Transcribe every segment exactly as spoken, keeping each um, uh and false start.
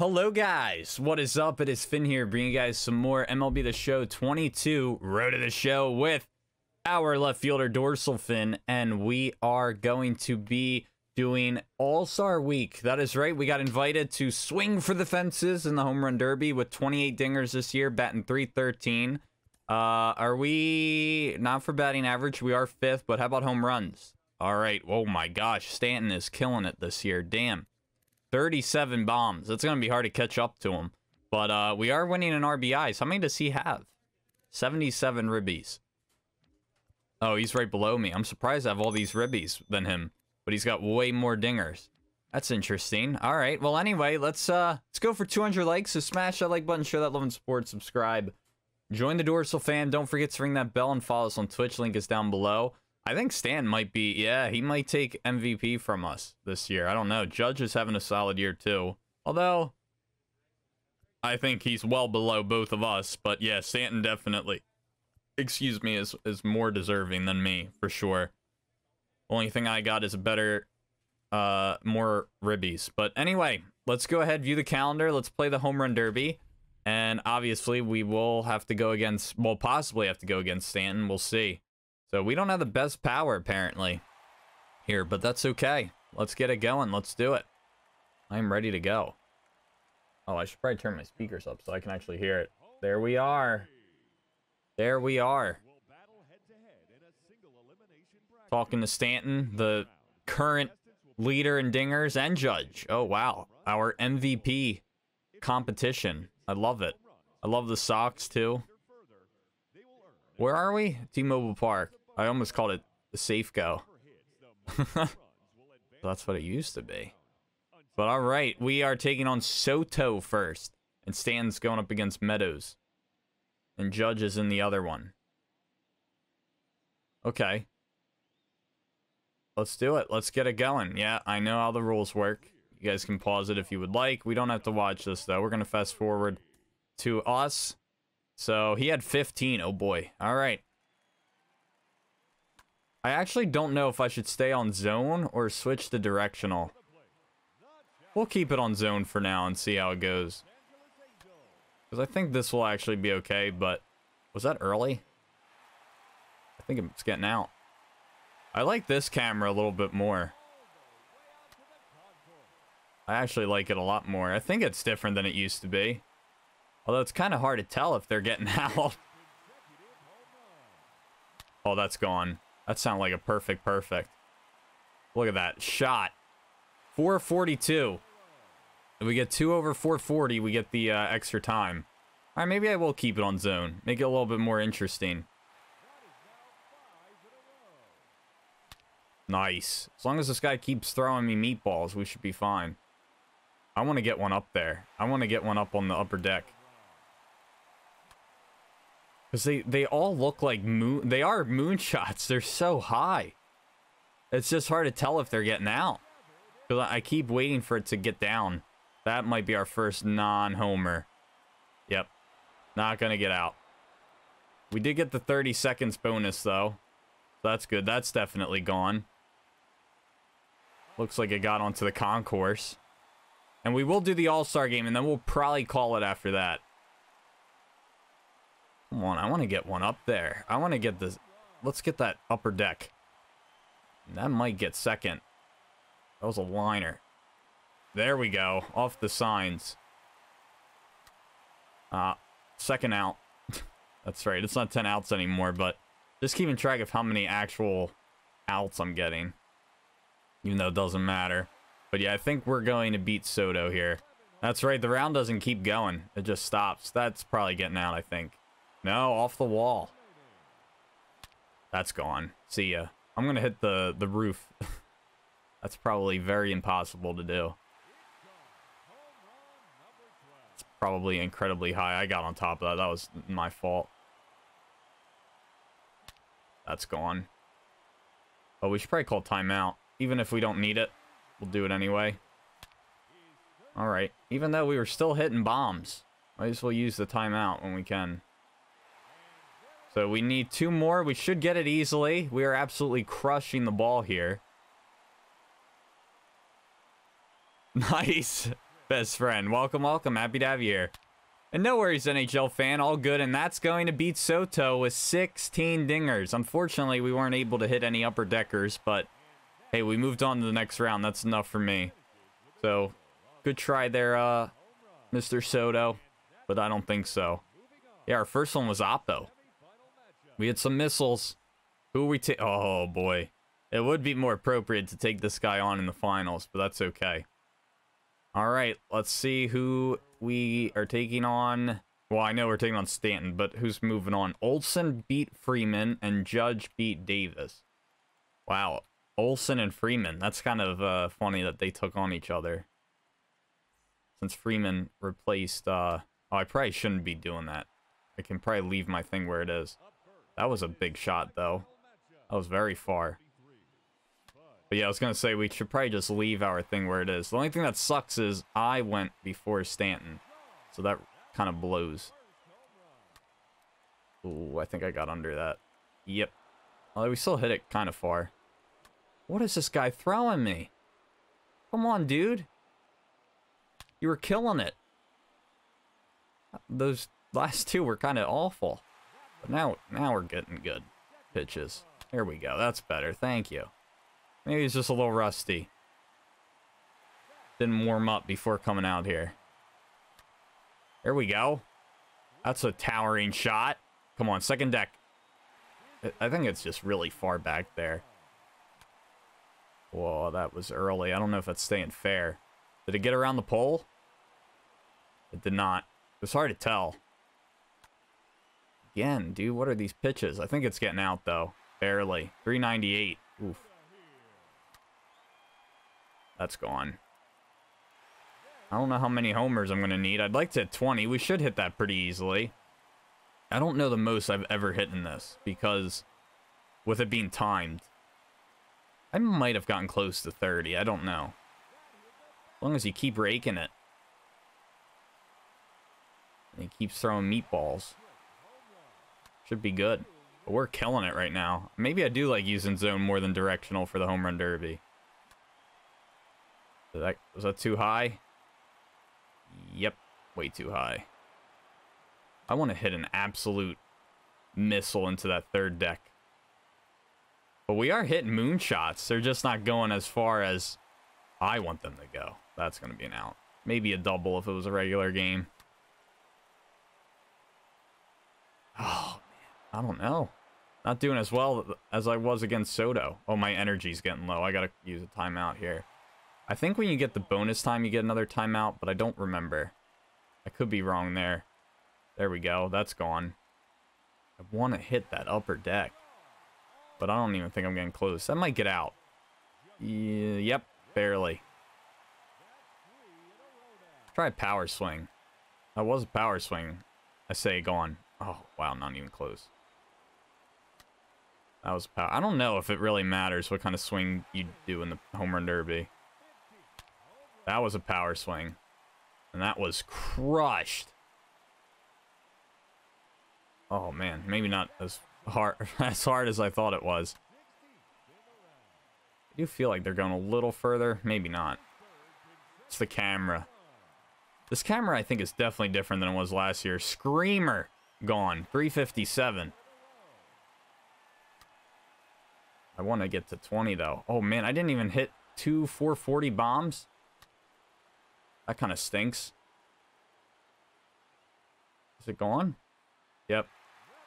Hello guys, what is up? It is Finn here, bringing you guys some more M L B The Show twenty-two, Road to the Show with our left fielder Dorsal Finn, and we are going to be doing All-Star Week. That is right, we got invited to swing for the fences in the Home Run Derby with twenty-eight dingers this year, batting three thirteen. Uh, are we not for batting average? We are fifth, but how about home runs? All right, oh my gosh, Stanton is killing it this year, damn. thirty-seven bombs. It's going to be hard to catch up to him. But uh, we are winning in R B Is. How many does he have? seventy-seven ribbies. Oh, he's right below me. I'm surprised I have all these ribbies than him. But he's got way more dingers. That's interesting. All right. Well, anyway, let's uh, let's go for two hundred likes. So smash that like button. Show that love and support. Subscribe. Join the Dorsal fam. Don't forget to ring that bell and follow us on Twitch. Link is down below. I think Stan might be, yeah, he might take M V P from us this year. I don't know. Judge is having a solid year, too. Although, I think he's well below both of us. But, yeah, Stanton definitely, excuse me, is, is more deserving than me, for sure. Only thing I got is a better, uh, more ribbies. But, anyway, let's go ahead, view the calendar. Let's play the Home Run Derby. And, obviously, we will have to go against, well, possibly have to go against Stanton. We'll see. So we don't have the best power, apparently, here, but that's okay. Let's get it going. Let's do it. I'm ready to go. Oh, I should probably turn my speakers up so I can actually hear it. There we are. There we are. Talking to Stanton, the current leader in dingers and Judge. Oh, wow. Our M V P competition. I love it. I love the Sox, too. Where are we? T-Mobile Park. I almost called it the Safeco. That's what it used to be. But all right, we are taking on Soto first. And Stan's going up against Meadows. And Judge is in the other one. Okay. Let's do it. Let's get it going. Yeah, I know how the rules work. You guys can pause it if you would like. We don't have to watch this, though. We're going to fast forward to us. So he had fifteen. Oh boy. All right. I actually don't know if I should stay on zone or switch to directional. We'll keep it on zone for now and see how it goes. Because I think this will actually be okay, but was that early? I think it's getting out. I like this camera a little bit more. I actually like it a lot more. I think it's different than it used to be. Although it's kind of hard to tell if they're getting out. Oh, that's gone. That sounded like a perfect, perfect. Look at that shot. four forty-two. If we get two over four forty, we get the uh, extra time. All right, maybe I will keep it on zone. Make it a little bit more interesting. Nice. As long as this guy keeps throwing me meatballs, we should be fine. I want to get one up there. I want to get one up on the upper deck. Because they, they all look like moon... They are moonshots. They're so high. It's just hard to tell if they're getting out. Because I keep waiting for it to get down. That might be our first non-homer. Yep. Not going to get out. We did get the thirty seconds bonus, though. So that's good. That's definitely gone. Looks like it got onto the concourse. And we will do the All-Star game, and then we'll probably call it after that. Come on, I want to get one up there. I want to get this. Let's get that upper deck. That might get second. That was a liner. There we go. Off the signs. Uh, second out. That's right. It's not ten outs anymore, but just keeping track of how many actual outs I'm getting. Even though it doesn't matter. But yeah, I think we're going to beat Soto here. That's right. The round doesn't keep going. It just stops. That's probably getting out, I think. No, off the wall. That's gone. See ya. I'm going to hit the, the roof. That's probably very impossible to do. It's probably incredibly high. I got on top of that. That was my fault. That's gone. Oh, we should probably call timeout. Even if we don't need it, we'll do it anyway. All right. Even though we were still hitting bombs, might as well use the timeout when we can. So we need two more. We should get it easily. We are absolutely crushing the ball here. Nice. best friend. Welcome, welcome. Happy to have you here. And no worries, N H L fan. All good. And that's going to beat Soto with sixteen dingers. Unfortunately, we weren't able to hit any upper deckers, but hey, we moved on to the next round. That's enough for me. So good try there, uh, Mister Soto, but I don't think so. Yeah, our first one was Oppo. We had some missiles. Who we take? Oh, boy. It would be more appropriate to take this guy on in the finals, but that's okay. All right, let's see who we are taking on. Well, I know we're taking on Stanton, but who's moving on? Olsen beat Freeman, and Judge beat Davis. Wow, Olsen and Freeman. That's kind of uh, funny that they took on each other. Since Freeman replaced... Uh, oh, I probably shouldn't be doing that. I can probably leave my thing where it is. That was a big shot, though. That was very far. But yeah, I was going to say we should probably just leave our thing where it is. The only thing that sucks is I went before Stanton. So that kind of blows. Ooh, I think I got under that. Yep. Although we still hit it kind of far. What is this guy throwing me? Come on, dude. You were killing it. Those last two were kind of awful. But now, now we're getting good pitches. There we go. That's better. Thank you. Maybe he's just a little rusty. Didn't warm up before coming out here. There we go. That's a towering shot. Come on, second deck. I think it's just really far back there. Whoa, that was early. I don't know if that's staying fair. Did it get around the pole? It did not. It was hard to tell. Again, dude, what are these pitches? I think it's getting out, though. Barely. three ninety-eight. Oof. That's gone. I don't know how many homers I'm going to need. I'd like to hit twenty. We should hit that pretty easily. I don't know the most I've ever hit in this because with it being timed, I might have gotten close to thirty. I don't know. As long as you keep raking it. And he keeps throwing meatballs. Should be good. But we're killing it right now. Maybe I do like using zone more than directional for the home run derby. Did that, was that too high? Yep, way too high. I want to hit an absolute missile into that third deck. But we are hitting moonshots. They're just not going as far as I want them to go. That's going to be an out. Maybe a double if it was a regular game. Oh, man. I don't know. Not doing as well as I was against Soto. Oh, my energy's getting low. I got to use a timeout here. I think when you get the bonus time, you get another timeout, but I don't remember. I could be wrong there. There we go. That's gone. I want to hit that upper deck, but I don't even think I'm getting close. That might get out. Yeah, yep, barely. Try a power swing. That was a power swing. I say gone. Oh, wow, not even close. That was power. I don't know if it really matters what kind of swing you do in the home run derby. That was a power swing. And that was crushed. Oh, man. Maybe not as hard as hard as I thought it was. I do feel like they're going a little further. Maybe not. It's the camera. This camera, I think, is definitely different than it was last year. Screamer gone. three fifty-seven. I want to get to twenty, though. Oh, man. I didn't even hit two four forty bombs. That kind of stinks. Is it gone? Yep.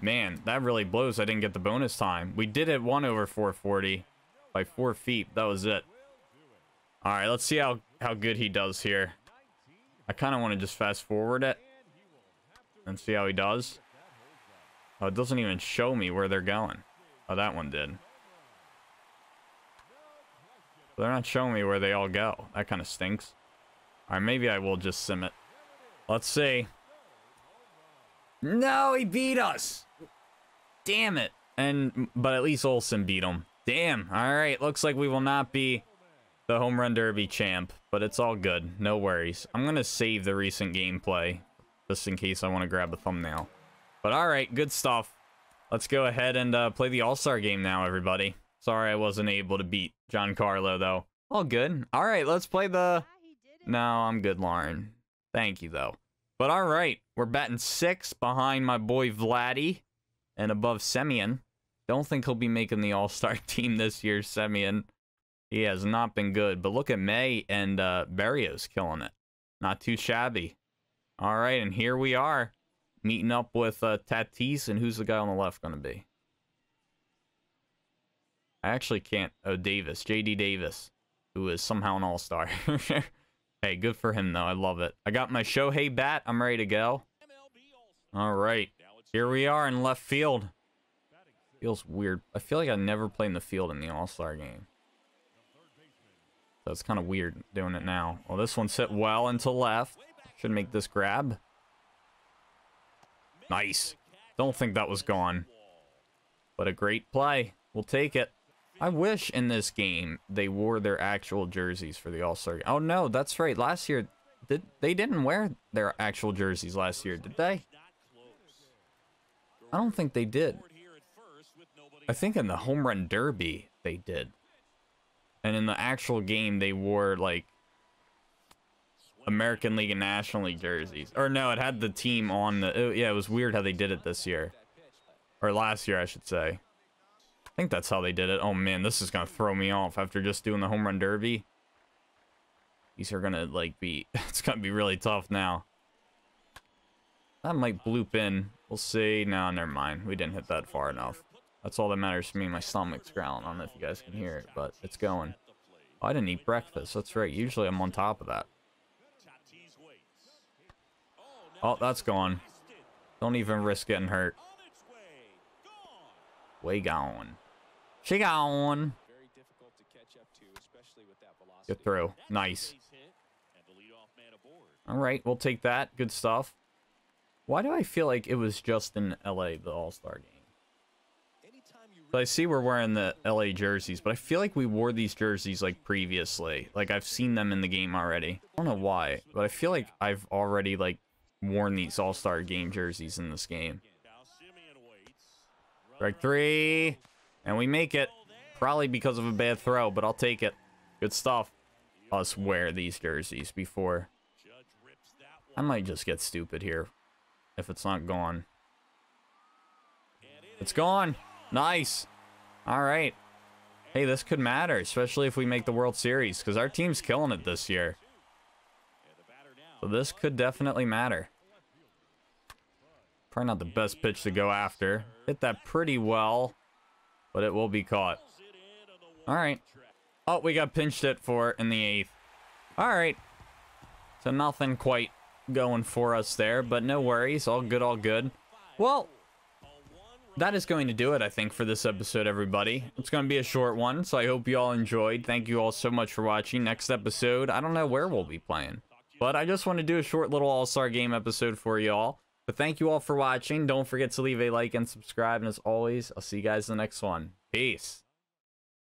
Man, that really blows. I didn't get the bonus time. We did it one over four forty by four feet. That was it. All right, let's see how, how good he does here. I kind of want to just fast forward it and see how he does. Oh, it doesn't even show me where they're going. Oh, that one did. They're not showing me where they all go. That kind of stinks. All right, maybe I will just sim it. Let's see. No, he beat us. Damn it. And but at least Olsen beat him. Damn. All right, looks like we will not be the home run derby champ, but it's all good. No worries. I'm going to save the recent gameplay just in case I want to grab a thumbnail. But all right, good stuff. Let's go ahead and uh, play the All-Star game now, everybody. Sorry I wasn't able to beat Giancarlo, though. All good. All right, let's play the... No, I'm good, Lauren. Thank you, though. But all right, we're batting six behind my boy Vladdy and above Semien. Don't think he'll be making the All-Star team this year, Semien. He has not been good. But look at May and uh, Berrios killing it. Not too shabby. All right, and here we are. Meeting up with uh, Tatis, and who's the guy on the left going to be? I actually can't. Oh, Davis. J D. Davis, who is somehow an all-star. Hey, good for him, though. I love it. I got my Shohei bat. I'm ready to go. All right. Here we are in left field. Feels weird. I feel like I never played in the field in the all-star game. So it's kind of weird doing it now. Well, this one's hit well into left. Should make this grab. Nice. Don't think that was gone. But a great play. We'll take it. I wish in this game they wore their actual jerseys for the All-Star game. Oh, no, that's right. Last year, did, they didn't wear their actual jerseys last year, did they? I don't think they did. I think in the Home Run Derby, they did. And in the actual game, they wore, like, American League and National League jerseys. Or no, it had the team on the... Oh, yeah, it was weird how they did it this year. Or last year, I should say. I think that's how they did it. Oh, man, this is going to throw me off after just doing the Home Run Derby. These are going to, like, be... It's going to be really tough now. That might bloop in. We'll see. No, never mind. We didn't hit that far enough. That's all that matters to me. My stomach's growling. I don't know if you guys can hear it, but it's going. Oh, I didn't eat breakfast. That's right. Usually I'm on top of that. Oh, that's gone. Don't even risk getting hurt. Way gone. She gone. Get through. Nice. All right, we'll take that. Good stuff. Why do I feel like it was just in L A, the All-Star game? But I see we're wearing the L A jerseys, but I feel like we wore these jerseys like previously. Like I've seen them in the game already. I don't know why, but I feel like I've already like worn these all-star game jerseys in this game. Strike three, and we make it, probably because of a bad throw, but I'll take it. Good stuff. Us wear these jerseys before. I might just get stupid here if it's not gone. It's gone. Nice. All right. Hey, this could matter, especially if we make the World Series, because our team's killing it this year. So this could definitely matter. Probably not the best pitch to go after. Hit that pretty well, but it will be caught. All right. Oh, we got pinched it for in the eighth. All right. So nothing quite going for us there, but no worries. All good, all good. Well, that is going to do it, I think, for this episode, everybody. It's going to be a short one, so I hope you all enjoyed. Thank you all so much for watching. Next episode, I don't know where we'll be playing. But I just want to do a short little all-star game episode for y'all. But thank you all for watching. Don't forget to leave a like and subscribe. And as always, I'll see you guys in the next one. Peace.